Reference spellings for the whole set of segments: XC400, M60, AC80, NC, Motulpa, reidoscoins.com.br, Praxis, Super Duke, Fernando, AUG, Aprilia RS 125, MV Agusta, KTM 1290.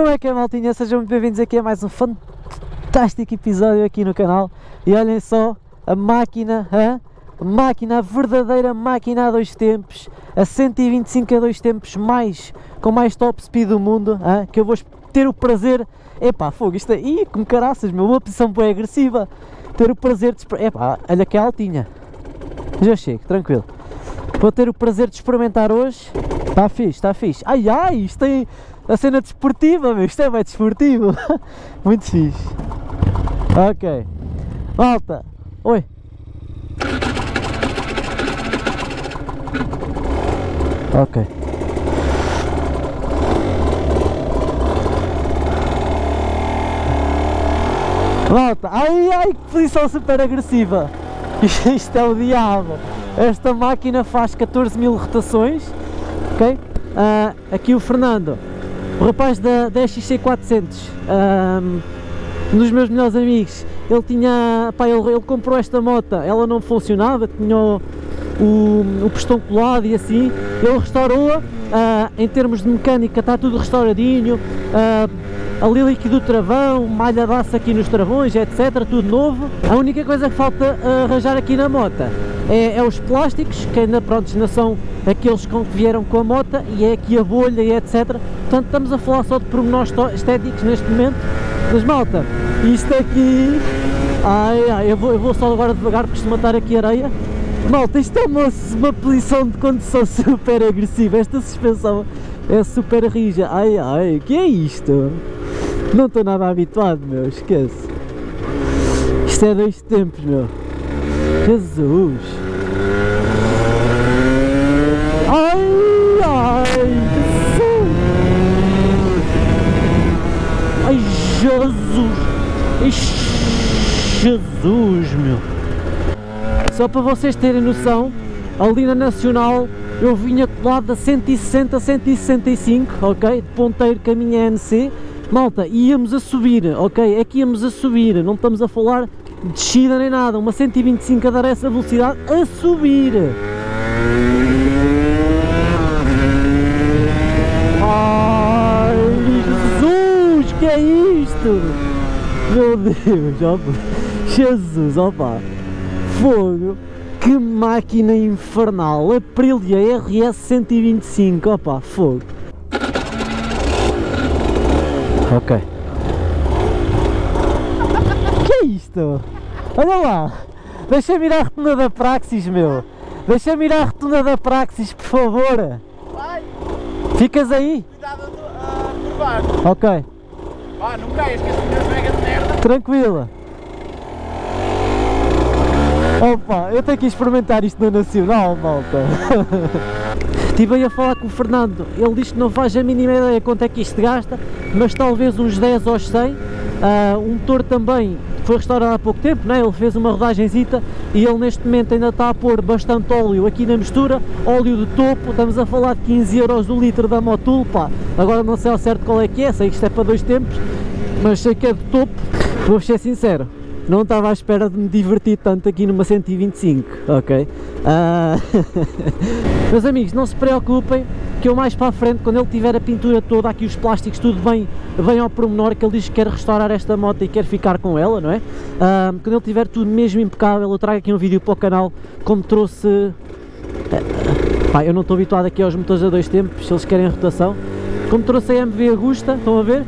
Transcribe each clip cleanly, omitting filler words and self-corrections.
Como é que é, maltinha? Sejam muito bem-vindos aqui a mais um fantástico episódio aqui no canal. E olhem só, a verdadeira máquina a dois tempos, a 125 a dois tempos, com mais top speed do mundo, que eu vou ter o prazer, isto aí, como caraças, meu, uma posição bem agressiva, ter o prazer de, olha que altinha, já chego, tranquilo, vou ter o prazer de experimentar hoje. Está fixe, está fixe. Ai ai, isto tem a cena desportiva, meu, isto é bem desportivo. Muito fixe. Ok, malta, oi. Ok. Malta, ai ai, que posição super agressiva. Isto é o diabo. Esta máquina faz 14.000 rotações. Ok? Aqui o Fernando, o rapaz da XC400, um dos meus melhores amigos, ele tinha, ele comprou esta moto, ela não funcionava, tinha o pistão colado e assim, ele restaurou-a, em termos de mecânica está tudo restauradinho, ali líquido do travão, malhadaço aqui nos travões, etc, tudo novo. A única coisa que falta arranjar aqui na moto é os plásticos, que ainda, pronto, não são aqueles que vieram com a moto, e é aqui a bolha e etc. Portanto, estamos a falar só de pormenores estéticos neste momento. Mas malta, isto aqui... Ai ai, eu vou só agora devagar porque se matar aqui areia. Malta, isto é uma posição de condução super agressiva, esta suspensão é super rija. Ai ai, o que é isto? Não estou nada habituado, meu, esquece. Isto é dois tempos, meu. Jesus! Ai ai! Ai Jesus! Ai, Jesus, meu! Só para vocês terem noção, ali na Nacional eu vinha colado a 160, 165, ok? De ponteiro com a minha NC. Malta, íamos a subir, ok? É que íamos a subir, não estamos a falar descida nem nada, uma 125 a dar essa velocidade a subir. Ai Jesus, que é isto? Meu Deus, opa. Jesus, opa, fogo, que máquina infernal, Aprilia RS 125, opa, fogo. Ok. Isto, olha lá, deixa-me ir à rotunda da Praxis, meu, deixa-me ir à rotunda da Praxis, por favor. Vai. Ficas aí? Cuidado a curvar. Ok. Vá, não caias, que as minhas mega de merda. Tranquila. Opa, eu tenho que experimentar isto na Nacional, malta. Estive aí a falar com o Fernando, ele diz que não faz a mínima ideia quanto é que isto gasta, mas talvez uns 10 aos 100, o motor também foi restaurado há pouco tempo, né? Ele fez uma rodagenzita e ele neste momento ainda está a pôr bastante óleo aqui na mistura, óleo de topo, estamos a falar de 15 euros o litro da Motulpa, agora não sei ao certo qual é que é, sei que isto é para dois tempos, mas sei que é de topo. Vou ser sincero, não estava à espera de me divertir tanto aqui numa 125, ok? Meus amigos, não se preocupem, que eu mais para a frente, quando ele tiver a pintura toda, aqui os plásticos, tudo bem ao pormenor, que ele diz que quer restaurar esta moto e quer ficar com ela, não é? Quando ele tiver tudo mesmo impecável, eu trago aqui um vídeo para o canal, como trouxe... eu não estou habituado aqui aos motores a dois tempos, se eles querem rotação, como trouxe a MV Agusta, estão a ver?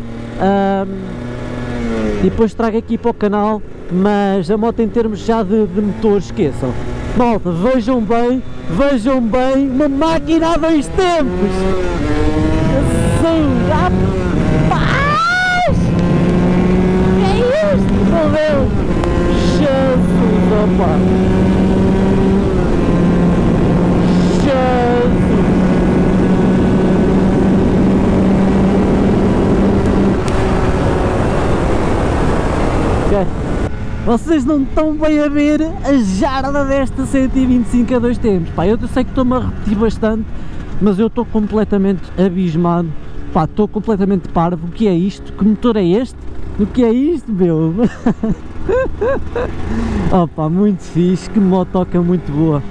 E depois trago aqui para o canal, mas a moto em termos já de motor, esqueçam. Malta, vejam bem, uma máquina a dois tempos! Assim, rapaz! Que é isto, meu Deus? Jesus, opa! Jesus! Ok. Vocês não estão bem a ver a jarda desta 125 a dois tempos. Eu sei que estou-me a repetir bastante, mas eu estou completamente abismado. Estou completamente parvo. O que é isto? Que motor é este? O que é isto, meu? Muito fixe, que motoca muito boa.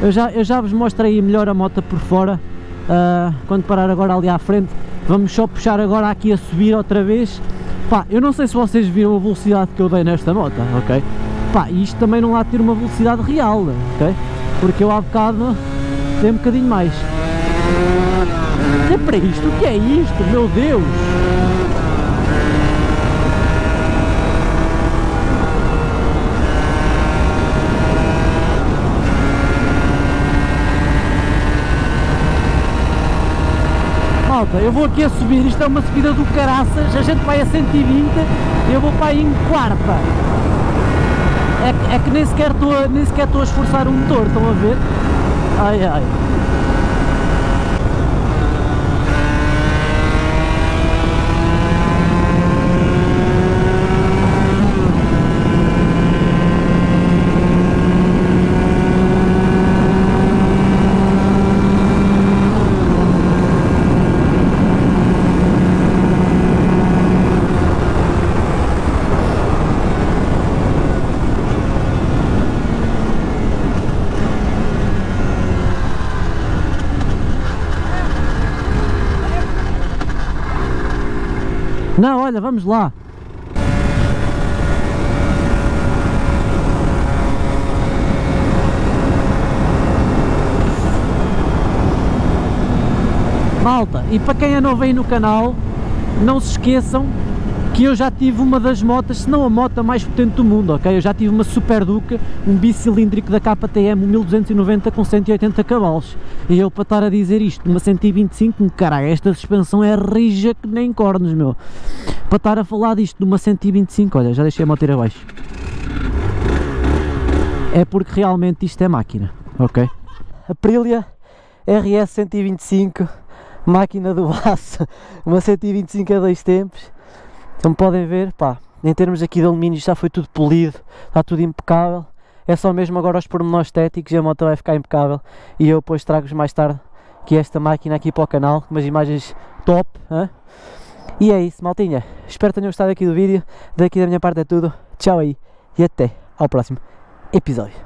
Eu já vos mostrei melhor a moto por fora, quando parar agora ali à frente. Vamos só puxar agora aqui a subir outra vez. Pá, eu não sei se vocês viram a velocidade que eu dei nesta moto, ok? Pá, isto também não há de ter uma velocidade real, ok? Porque eu há bocado dei um bocadinho mais. É para isto? O que é isto? Meu Deus! Malta, eu vou aqui a subir, isto é uma subida do caraças, a gente vai a 120 e eu vou para aí em quarta. É que nem sequer estou a esforçar o motor, estão a ver? Ai ai. Não, olha, vamos lá. Malta, e para quem é novo aí no canal, não se esqueçam que eu já tive uma das motas, se não a moto mais potente do mundo, ok? Eu já tive uma Super Duke, um bicilíndrico da KTM 1290 com 180 cavalos. E eu, para estar a dizer isto, uma 125, caralho, esta suspensão é rija que nem cornos, meu. Para estar a falar disto de uma 125, olha, já deixei a moto ir abaixo. É porque realmente isto é máquina, ok? Aprilia RS 125, máquina do aço, uma 125 a dois tempos. Como podem ver, pá, em termos aqui de alumínio já foi tudo polido, está tudo impecável, é só mesmo agora os pormenores estéticos e a moto vai ficar impecável. E eu depois trago-vos mais tarde que esta máquina aqui para o canal, com umas imagens top, hein? E é isso, maltinha, espero que tenham gostado aqui do vídeo, daqui da minha parte é tudo, tchau aí e até ao próximo episódio.